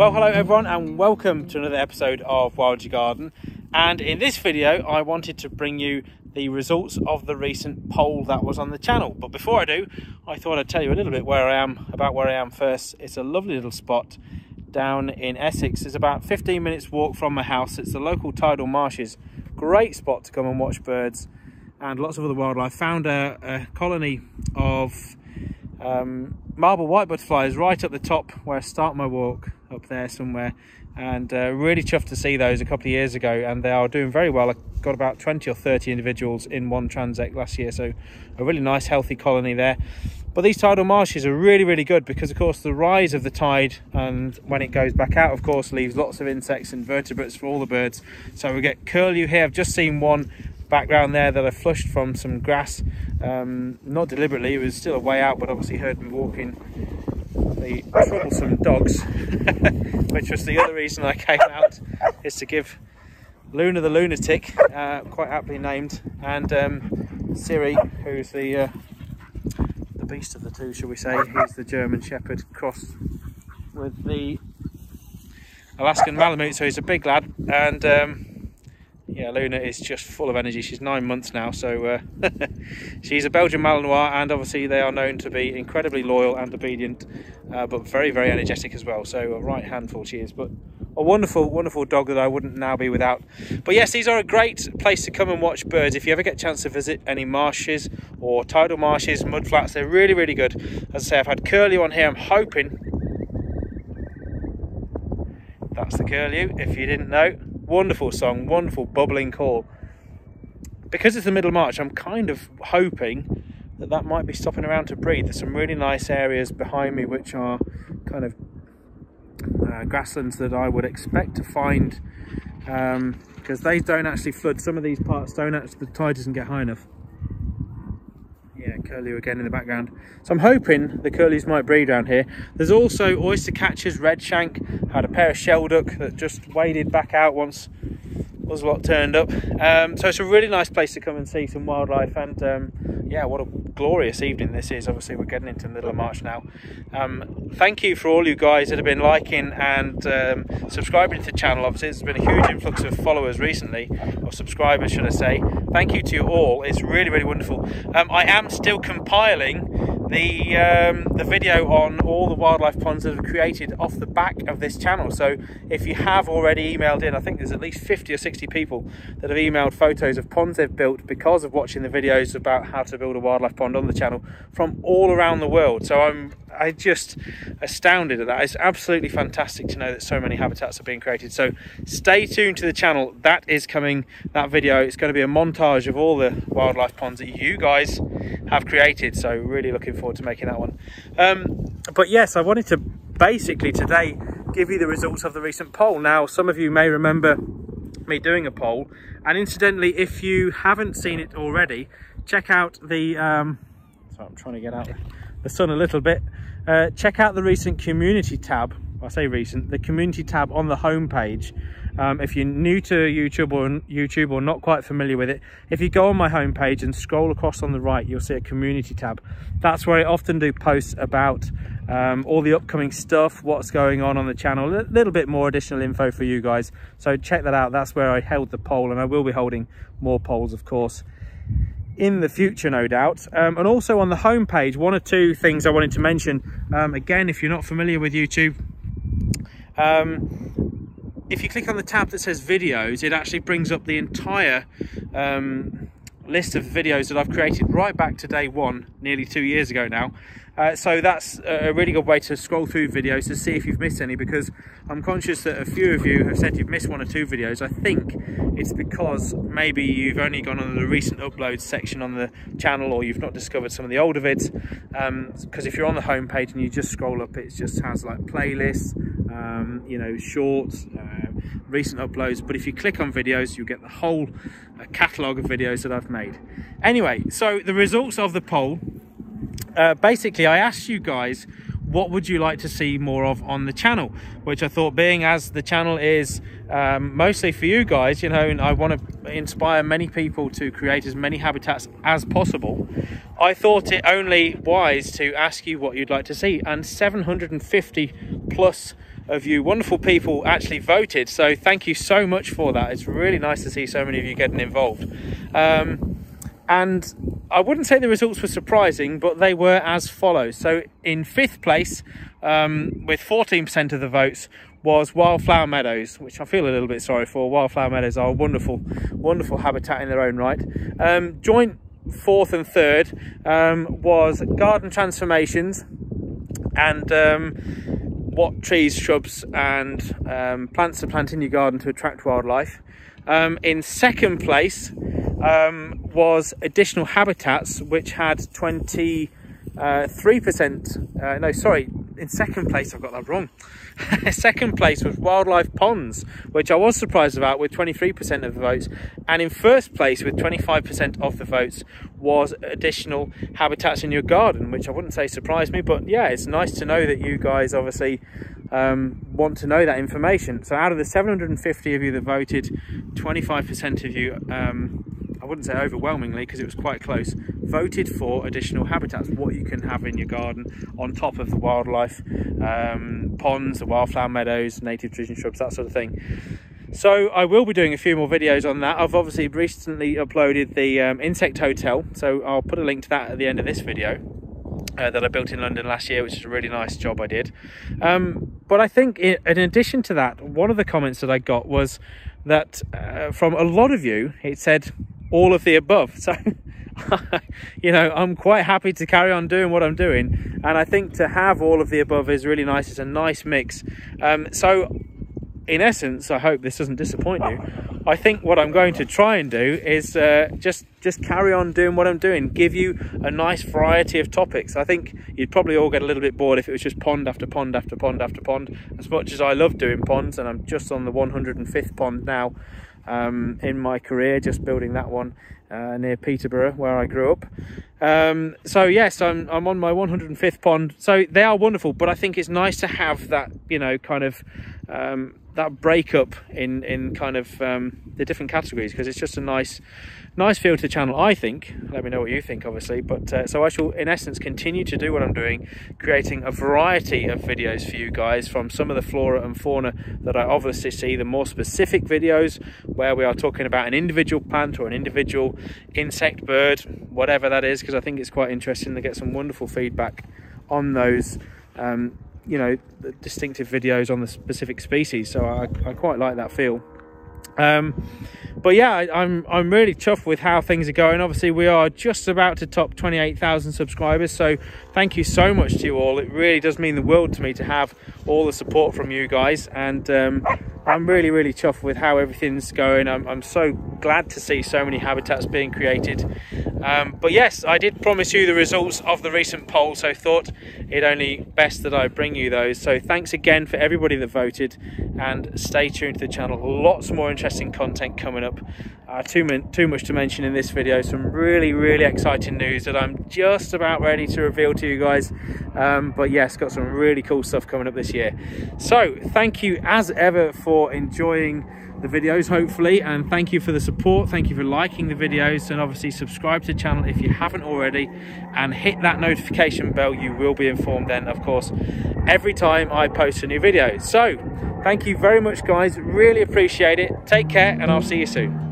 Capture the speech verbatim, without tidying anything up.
Well, hello everyone and welcome to another episode of Wild Your Garden. And in this video I wanted to bring you the results of the recent poll that was on the channel. But before I do, I thought I'd tell you a little bit where I am, about where I am first. It's a lovely little spot down in Essex. It's about fifteen minutes walk from my house. It's the local tidal marshes. Great spot to come and watch birds and lots of other wildlife. Found a, a colony of um, marble white butterflies right up the top where I start my walk, up there somewhere, and uh, really chuffed to see those a couple of years ago, and they are doing very well. I got about twenty or thirty individuals in one transect last year, so a really nice healthy colony there. But these tidal marshes are really really good because of course the rise of the tide, and when it goes back out of course leaves lots of insects and vertebrates for all the birds. So we get curlew here. I've just seen one background there that I flushed from some grass, um, not deliberately, it was still a way out, but obviously heard me walking the troublesome dogs which was the other reason I came out, is to give Luna the lunatic, uh, quite aptly named, and um, Siri, who's the uh, the beast of the two, shall we say. He's the German Shepherd crossed with the Alaskan Malamute, so he's a big lad. And um, yeah, Luna is just full of energy. She's nine months now, so uh, she's a Belgian Malinois, and obviously they are known to be incredibly loyal and obedient, uh, but very, very energetic as well. So a right handful she is, but a wonderful, wonderful dog that I wouldn't now be without. But yes, these are a great place to come and watch birds. If you ever get a chance to visit any marshes or tidal marshes, mud flats, they're really, really good. As I say, I've had curlew on here. I'm hoping that's the curlew, if you didn't know. Wonderful song, wonderful bubbling call. Because it's the middle of March, I'm kind of hoping that that might be stopping around to breed. There's some really nice areas behind me which are kind of uh, grasslands that I would expect to find, um, because they don't actually flood. Some of these parts don't actually, the tide doesn't get high enough. Yeah, curlew again in the background. So I'm hoping the curlews might breed around here. There's also oyster catchers, red shank. I had a pair of shell duck that just waded back out once was what turned up. Um, so it's a really nice place to come and see some wildlife. And um, yeah, what a glorious evening this is. Obviously we're getting into the middle of March now. Um, thank you for all you guys that have been liking and um, subscribing to the channel. Obviously there's been a huge influx of followers recently, or subscribers should I say. Thank you to you all, it's really really wonderful. um, I am still compiling the um, the video on all the wildlife ponds that I've created off the back of this channel. So if you have already emailed in, I think there's at least fifty or sixty people that have emailed photos of ponds they've built because of watching the videos about how to build a wildlife pond on the channel, from all around the world. So I'm I just astounded at that. It's absolutely fantastic to know that so many habitats are being created. So stay tuned to the channel, that is coming, that video. It's going to be a montage of all the wildlife ponds that you guys have created, so really looking forward to making that one. Um, but yes, I wanted to basically today give you the results of the recent poll. Now some of you may remember me doing a poll, and incidentally if you haven't seen it already, check out the um sorry, I'm trying to get out the sun a little bit. Uh, check out the recent community tab. I say recent, the community tab on the home page. Um, if you're new to YouTube or YouTube or not quite familiar with it, if you go on my home page and scroll across on the right, you'll see a community tab. That's where I often do posts about um, all the upcoming stuff, what's going on on the channel, a little bit more additional info for you guys. So check that out. That's where I held the poll, and I will be holding more polls, of course, in the future, no doubt. Um, and also on the home page, one or two things I wanted to mention. Um, again, if you're not familiar with YouTube, um, if you click on the tab that says videos, it actually brings up the entire um, list of videos that I've created right back to day one, nearly two years ago now. Uh, so that's a really good way to scroll through videos to see if you've missed any, because I'm conscious that a few of you have said you've missed one or two videos. I think it's because maybe you've only gone on the recent uploads section on the channel, or you've not discovered some of the older vids, because um, if you're on the home page and you just scroll up, it just has like playlists, um, you know, shorts, uh, recent uploads. But if you click on videos, you'll get the whole uh, catalogue of videos that I've made. Anyway, so the results of the poll. Uh, basically I asked you guys, what would you like to see more of on the channel, which I thought, being as the channel is um, mostly for you guys, you know, and I want to inspire many people to create as many habitats as possible, I thought it only wise to ask you what you'd like to see. And seven hundred fifty plus of you wonderful people actually voted, so thank you so much for that. It's really nice to see so many of you getting involved. Um, and I wouldn't say the results were surprising, but they were as follows. So in fifth place, um, with fourteen percent of the votes, was Wildflower Meadows, which I feel a little bit sorry for. Wildflower Meadows are a wonderful, wonderful habitat in their own right. Um, joint fourth and third um, was Garden Transformations, and um, what trees, shrubs and um, plants to plant in your garden to attract wildlife. Um, in second place um, was Additional Habitats, which had twenty-three percent, uh, no, sorry, in second place, I've got that wrong. Second place was Wildlife Ponds, which I was surprised about, with twenty-three percent of the votes. And in first place, with twenty-five percent of the votes, was Additional Habitats in Your Garden, which I wouldn't say surprised me, but yeah, it's nice to know that you guys obviously um, want to know that information. So out of the seven hundred and fifty of you that voted, twenty-five percent of you, um, I wouldn't say overwhelmingly because it was quite close, voted for Additional Habitats, what you can have in your garden on top of the wildlife, um, ponds, the wildflower meadows, native trees and shrubs, that sort of thing. So I will be doing a few more videos on that. I've obviously recently uploaded the um, insect hotel, so I'll put a link to that at the end of this video, uh, that I built in London last year, which is a really nice job I did. Um, but I think in, in addition to that, one of the comments that I got was that uh, from a lot of you, it said all of the above. So you know, I'm quite happy to carry on doing what I'm doing, and I think to have all of the above is really nice. It's a nice mix. Um, so in essence, I hope this doesn't disappoint you. I think what I'm going to try and do is uh, just just carry on doing what I'm doing, give you a nice variety of topics. I think you'd probably all get a little bit bored if it was just pond after pond after pond after pond. As much as I love doing ponds, and I'm just on the one hundred and fifth pond now, Um, in my career, just building that one uh, near Peterborough, where I grew up. Um, so yes, I'm, I'm on my one hundred and fifth pond. So they are wonderful, but I think it's nice to have that, you know, kind of um, that break up in in kind of um, the different categories, because it's just a nice nice feel to channel, I think. Let me know what you think, obviously. But uh, so I shall, in essence, continue to do what I'm doing, creating a variety of videos for you guys, from some of the flora and fauna that I obviously see, the more specific videos where we are talking about an individual plant or an individual insect, bird, whatever that is, because I think it's quite interesting to get some wonderful feedback on those, um, you know, distinctive videos on the specific species. So I, I quite like that feel. Um, but yeah, I, I'm I'm really chuffed with how things are going. Obviously, we are just about to top twenty-eight thousand subscribers, so thank you so much to you all. It really does mean the world to me to have all the support from you guys, and um, I'm really, really chuffed with how everything's going. I'm, I'm so glad to see so many habitats being created. Um, but yes, I did promise you the results of the recent poll, so thought it only best that I bring you those. So thanks again for everybody that voted, and stay tuned to the channel. Lots more interesting content coming up. Uh, too, too much to mention in this video. Some really, really exciting news that I'm just about ready to reveal to you guys. Um, but yes, got some really cool stuff coming up this year. So thank you as ever for enjoying the videos, hopefully, and thank you for the support. Thank you for liking the videos, and obviously subscribe to the channel if you haven't already, and hit that notification bell. You will be informed then, of course, every time I post a new video. So thank you very much, guys. Really appreciate it. Take care, and I'll see you soon.